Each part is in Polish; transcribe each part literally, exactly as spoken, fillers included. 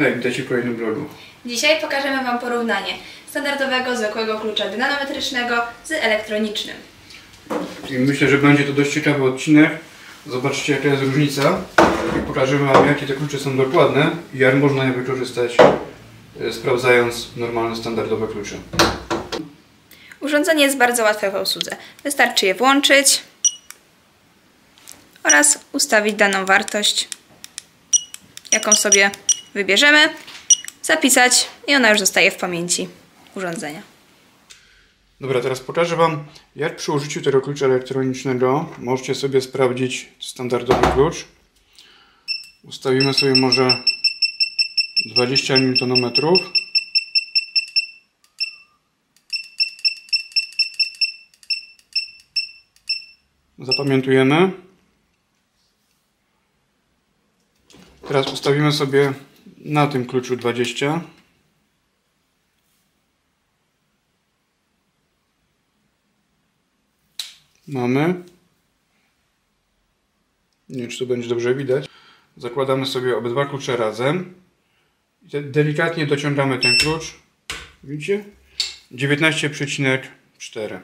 Hej, witajcie w kolejnym vlogu. Dzisiaj pokażemy Wam porównanie standardowego, zwykłego klucza dynamometrycznego z elektronicznym. I myślę, że będzie to dość ciekawy odcinek. Zobaczcie, jaka jest różnica. I pokażemy Wam, jakie te klucze są dokładne i jak można je wykorzystać, sprawdzając normalne, standardowe klucze. Urządzenie jest bardzo łatwe w obsłudze. Wystarczy je włączyć oraz ustawić daną wartość, jaką sobie wybierzemy, zapisać i ona już zostaje w pamięci urządzenia. Dobra, teraz pokażę Wam, jak przy użyciu tego klucza elektronicznego możecie sobie sprawdzić standardowy klucz. Ustawimy sobie może dwadzieścia niutonometrów. Zapamiętujemy. Teraz ustawimy sobie na tym kluczu dwadzieścia. Mamy. Nie wiem, czy to będzie dobrze widać. Zakładamy sobie obydwa klucze razem. Delikatnie dociągamy ten klucz. Widzicie? dziewiętnaście przecinek cztery.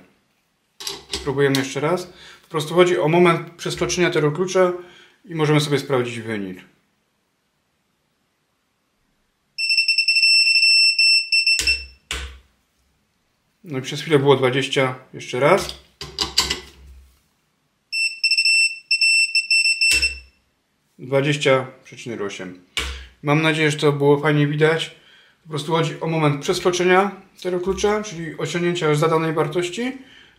Spróbujemy jeszcze raz. Po prostu chodzi o moment przeskoczenia tego klucza i możemy sobie sprawdzić wynik. No i przez chwilę było dwadzieścia. Jeszcze raz. dwadzieścia przecinek osiem. Mam nadzieję, że to było fajnie widać. Po prostu chodzi o moment przeskoczenia tego klucza, czyli osiągnięcia już zadanej wartości,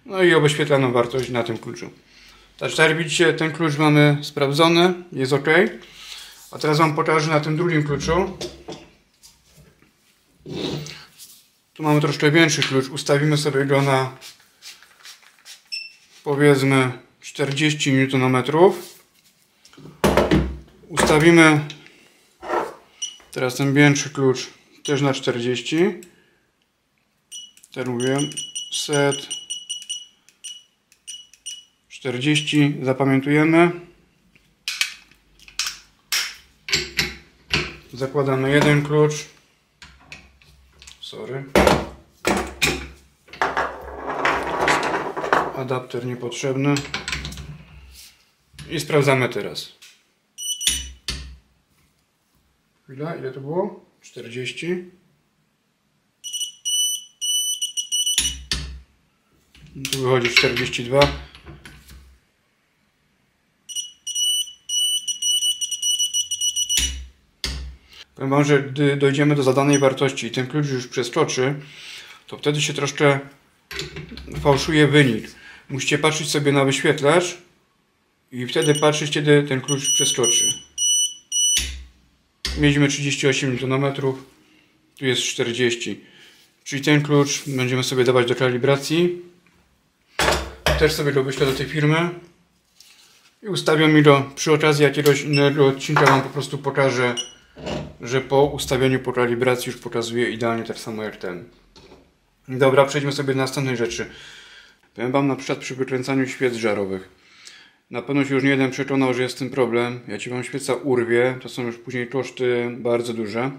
no i o wyświetlaną wartość na tym kluczu. Także tak jak widzicie, ten klucz mamy sprawdzony, jest ok. A teraz Wam pokażę na tym drugim kluczu. Tu mamy troszkę większy klucz. Ustawimy sobie go na, powiedzmy, czterdzieści niutonometrów. Ustawimy teraz ten większy klucz też na czterdzieści. Teraz mówię set czterdzieści. Zapamiętujemy. Zakładamy jeden klucz. Sorry. Adapter niepotrzebny. I sprawdzamy teraz. Chwila, ile to było? czterdzieści. Tu wychodzi czterdzieści dwa. Powiem Wam, że gdy dojdziemy do zadanej wartości i ten klucz już przeskoczy, to wtedy się troszkę fałszuje wynik. Musicie patrzeć sobie na wyświetlacz i wtedy patrzeć, kiedy ten klucz przeskoczy. Mieliśmy trzydzieści osiem niutonometrów, tu jest czterdzieści. Czyli ten klucz będziemy sobie dawać do kalibracji. Też sobie go wyślę do tej firmy. I ustawiam mi go przy okazji jakiegoś innego odcinka, Wam po prostu pokażę, że po ustawieniu, po kalibracji już pokazuje idealnie tak samo jak ten. Dobra, przejdźmy sobie do następnej rzeczy. Powiem Wam na przykład przy wykręcaniu świec żarowych. Na pewno się już nie jeden przekonał, że jest z tym problem. Jak Ci Wam świeca urwie, to są już później koszty bardzo duże.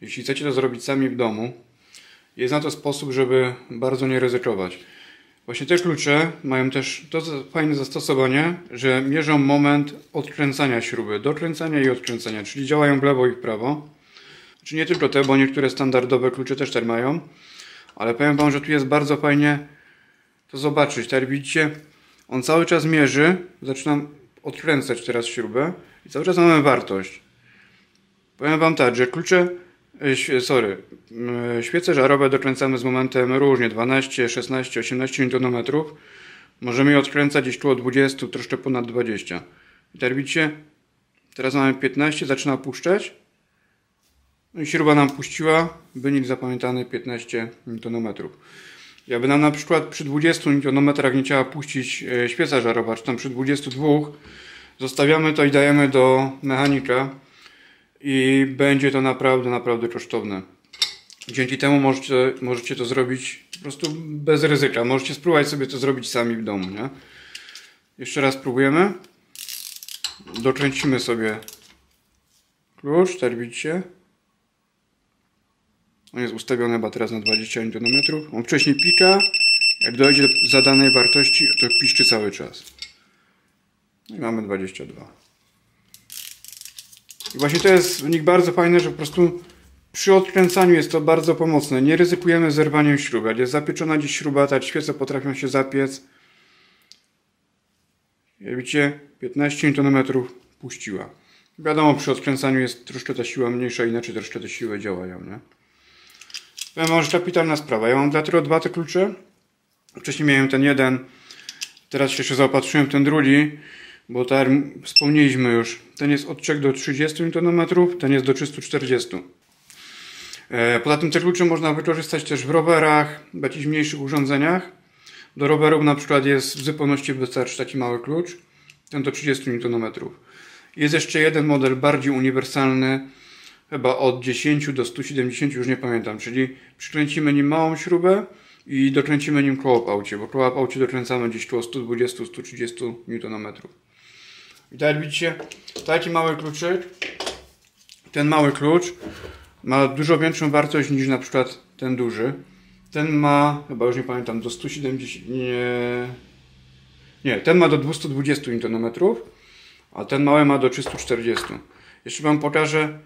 Jeśli chcecie to zrobić sami w domu, jest na to sposób, żeby bardzo nie ryzykować. Właśnie te klucze mają też to fajne zastosowanie, że mierzą moment odkręcania śruby, dokręcania i odkręcania, czyli działają w lewo i w prawo. Czy nie tylko te, bo niektóre standardowe klucze też tak mają, ale powiem Wam, że tu jest bardzo fajnie to zobaczyć. Tak jak widzicie, on cały czas mierzy, zaczynam odkręcać teraz śrubę i cały czas mamy wartość. Powiem Wam tak, że klucze, sorry, świece żarowe dokręcamy z momentem różnie, dwanaście, szesnaście, osiemnaście niutonometrów. Możemy je odkręcać gdzieś koło dwudziestu, troszkę ponad dwudziestu. I tak widzicie, teraz mamy piętnaście, zaczyna puszczać. No i śruba nam puściła, wynik zapamiętany piętnaście niutonometrów. Jakby nam na przykład przy dwudziestu niutonometrach nie chciała puścić świeca żarowa, czy tam przy dwudziestu dwóch, zostawiamy to i dajemy do mechanika i będzie to naprawdę, naprawdę kosztowne. Dzięki temu możecie, możecie to zrobić po prostu bez ryzyka. Możecie spróbować sobie to zrobić sami w domu, nie? Jeszcze raz próbujemy. Dokręcimy sobie klucz, tak widzicie. jest ustawione chyba teraz na dwadzieścia niutonometrów. On wcześniej picza, jak dojdzie do zadanej wartości, to piszczy cały czas. I mamy dwadzieścia dwa. I właśnie to jest w nich bardzo fajne, że po prostu przy odkręcaniu jest to bardzo pomocne. Nie ryzykujemy zerwaniem śruby. Jak jest zapieczona gdzieś śruba, ta świece potrafią się zapiec. Jak widzicie, piętnaście niutonometrów puściła. Wiadomo, przy odkręcaniu jest troszkę ta siła mniejsza, inaczej troszkę te siły działają, nie? To jest może kapitalna sprawa. Ja mam dlatego dwa te klucze. Wcześniej miałem ten jeden, teraz się jeszcze zaopatrzyłem w ten drugi, bo tak jak wspomnieliśmy już, ten jest od trzech do trzydziestu niutonometrów, ten jest do trzystu czterdziestu. Poza tym te klucze można wykorzystać też w rowerach, w jakichś mniejszych urządzeniach. Do rowerów na przykład jest w zupełności wystarczy taki mały klucz, ten do trzydziestu niutonometrów. Jest jeszcze jeden model bardziej uniwersalny, chyba od dziesięciu do stu siedemdziesięciu, już nie pamiętam, czyli przykręcimy nim małą śrubę i dokręcimy nim koło w aucie, bo koło w aucie dokręcamy gdzieś koło stu dwudziestu do stu trzydziestu niutonometrów. I tak jak widzicie, taki mały kluczyk, ten mały klucz ma dużo większą wartość niż na przykład ten duży. Ten ma, chyba już nie pamiętam, do stu siedemdziesięciu, nie, nie, ten ma do dwustu dwudziestu niutonometrów, a ten mały ma do trzystu czterdziestu. Jeszcze wam pokażę,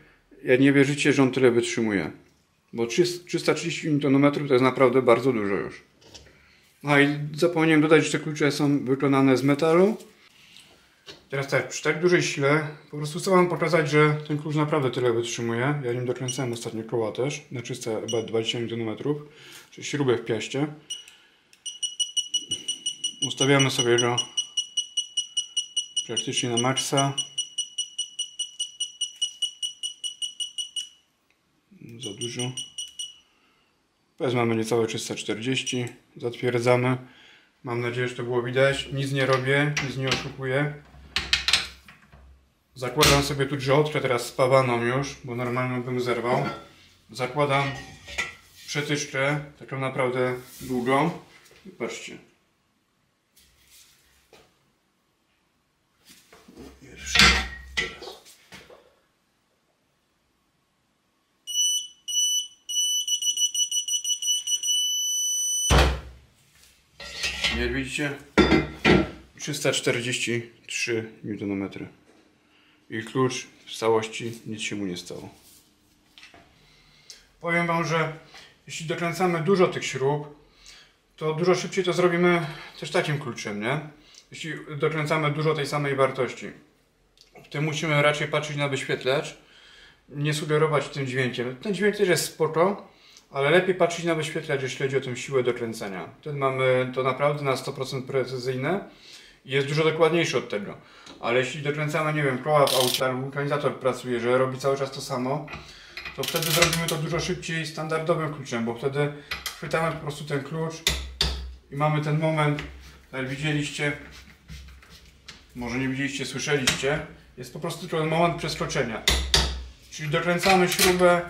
jak nie wierzycie, że on tyle wytrzymuje. Bo trzysta trzydzieści niutonometrów to jest naprawdę bardzo dużo już. No i zapomniałem dodać, że te klucze są wykonane z metalu. Teraz tak, przy tak dużej sile, po prostu chcę wam pokazać, że ten klucz naprawdę tyle wytrzymuje. Ja nim dokręcałem ostatnio koła też, na trzysta dwadzieścia niutonometrów, czyli śrubę w piaście. Ustawiamy sobie go praktycznie na maksa. Za dużo. Wezmę niecałe trzysta czterdzieści. Zatwierdzamy. Mam nadzieję, że to było widać. Nic nie robię, nic nie oszukuję. Zakładam sobie tu drzotkę, teraz spawaną już, bo normalnie bym zerwał. Zakładam przetyczkę, taką naprawdę długą. I patrzcie. Jak widzicie, trzysta czterdzieści trzy niutonometry i klucz w całości, nic się mu nie stało. Powiem wam, że jeśli dokręcamy dużo tych śrub, to dużo szybciej to zrobimy też takim kluczem, nie? Jeśli dokręcamy dużo tej samej wartości. W tym musimy raczej patrzeć na wyświetlacz, nie sugerować tym dźwiękiem. Ten dźwięk też jest spoko, ale lepiej patrzeć na wyświetlacz, jeśli chodzi o tę siłę dokręcenia. Ten mamy to naprawdę na sto procent precyzyjne i jest dużo dokładniejszy od tego. Ale jeśli dokręcamy, nie wiem, koła w aucie, wulkanizator pracuje, że robi cały czas to samo, to wtedy zrobimy to dużo szybciej standardowym kluczem, bo wtedy chwytamy po prostu ten klucz i mamy ten moment, jak widzieliście, może nie widzieliście, słyszeliście, jest po prostu ten moment przeskoczenia. Czyli dokręcamy śrubę,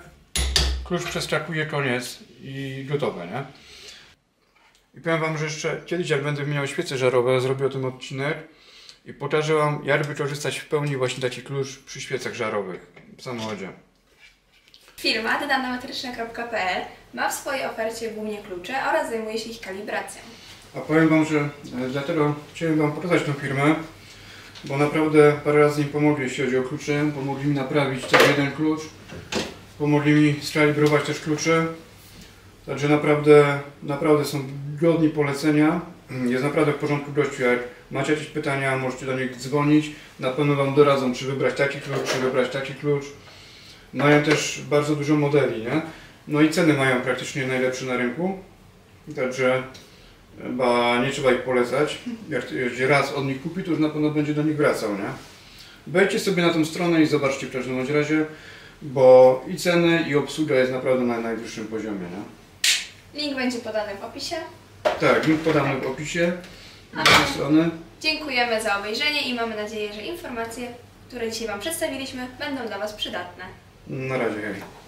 klucz przeskakuje, koniec i gotowe, nie? I powiem wam, że jeszcze kiedyś, jak będę miał świece żarowe, zrobię o tym odcinek i pokażę wam, jak wykorzystać w pełni właśnie taki klucz przy świecach żarowych w samochodzie. Firma dynamometryczne kropka p l ma w swojej ofercie głównie klucze oraz zajmuje się ich kalibracją. A powiem wam, że dlatego chciałem wam pokazać tę firmę, bo naprawdę parę razy im pomogli, jeśli chodzi o klucze. Pomogli mi naprawić ten jeden klucz. Pomogli mi skalibrować też klucze. Także naprawdę, naprawdę są godni polecenia. Jest naprawdę w porządku gościu. Jak macie jakieś pytania, możecie do nich dzwonić. Na pewno wam doradzą, czy wybrać taki klucz, czy wybrać taki klucz. Mają też bardzo dużo modeli, nie? No i ceny mają praktycznie najlepsze na rynku. Także chyba nie trzeba ich polecać. Jak raz od nich kupi, to już na pewno będzie do nich wracał, nie? Wejdźcie sobie na tą stronę i zobaczcie w każdym bądź razie, bo i ceny, i obsługa jest naprawdę na najwyższym poziomie, nie? Link będzie podany w opisie. Tak, link podany tak. w opisie. Z strony. Dziękujemy za obejrzenie i mamy nadzieję, że informacje, które dzisiaj wam przedstawiliśmy, będą dla was przydatne. Na razie, hej.